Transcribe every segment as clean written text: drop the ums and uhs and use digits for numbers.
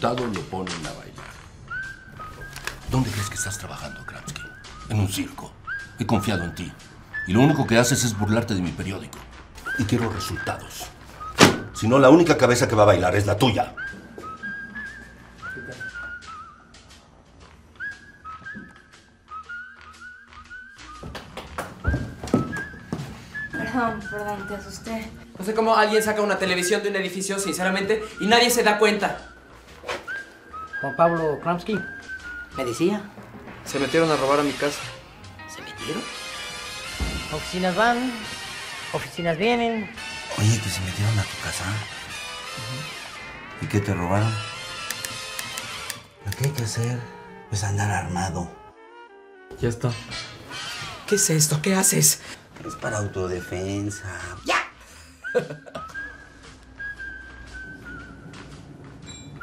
resultado lo ponen a bailar. ¿Dónde crees que estás trabajando, Kramsky? En un circo. He confiado en ti. Y lo único que haces es burlarte de mi periódico. Y quiero resultados. Si no, la única cabeza que va a bailar es la tuya. Perdón, te asusté. No sé cómo alguien saca una televisión de un edificio, sinceramente, y nadie se da cuenta. Juan Pablo Kramsky. Me decía. Se metieron a robar a mi casa. ¿Se metieron? Oficinas van, oficinas vienen. Oye, que se metieron a tu casa. ¿Y qué te robaron? Lo que hay que hacer es andar armado. Ya está. ¿Qué es esto? ¿Qué haces? Es para autodefensa. ¡Ya!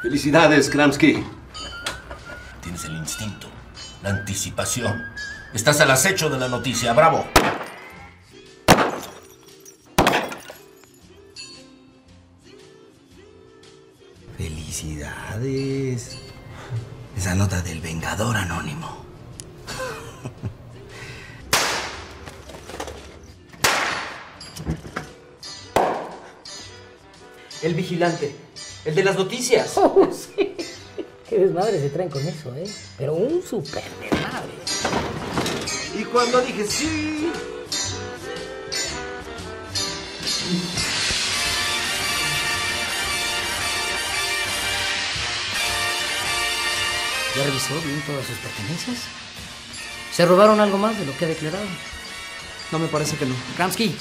¡Felicidades, Kramsky! Tienes el instinto, la anticipación. Estás al acecho de la noticia. ¡Bravo! ¡Felicidades! Esa nota del Vengador Anónimo. El vigilante, el de las noticias. Oh, sí. Qué desmadre se traen con eso, ¿eh? Pero un súper desmadre. Y cuando dije sí... ¿Ya revisó bien todas sus pertenencias? ¿Se robaron algo más de lo que ha declarado? No, me parece que no. Kramsky.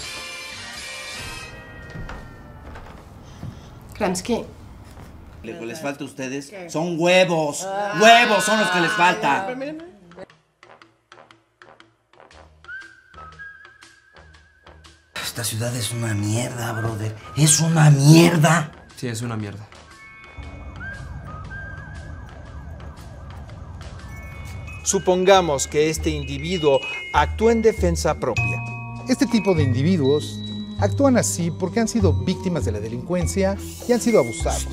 Kramsky. Lo que les falta a ustedes son huevos. ¡Huevos son los que les faltan! Esta ciudad es una mierda, brother. ¡Es una mierda! Sí, es una mierda. Supongamos que este individuo actúa en defensa propia. Este tipo de individuos actúan así porque han sido víctimas de la delincuencia y han sido abusados.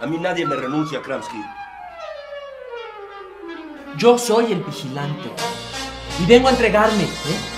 A mí nadie me renuncia, Kramsky. Yo soy el vigilante y vengo a entregarme, ¿eh?